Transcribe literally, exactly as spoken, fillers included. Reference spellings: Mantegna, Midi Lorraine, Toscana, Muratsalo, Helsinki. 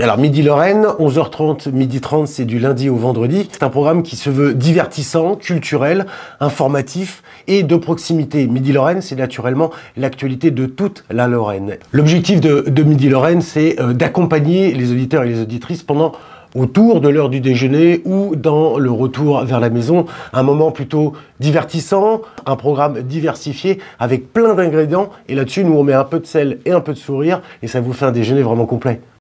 Alors Midi Lorraine, onze heures trente, midi trente, c'est du lundi au vendredi. C'est un programme qui se veut divertissant, culturel, informatif et de proximité. Midi Lorraine, c'est naturellement l'actualité de toute la Lorraine. L'objectif de, de Midi Lorraine, c'est d'accompagner les auditeurs et les auditrices pendant autour de l'heure du déjeuner ou dans le retour vers la maison. Un moment plutôt divertissant, un programme diversifié avec plein d'ingrédients. Et là-dessus, nous, on met un peu de sel et un peu de sourire et ça vous fait un déjeuner vraiment complet.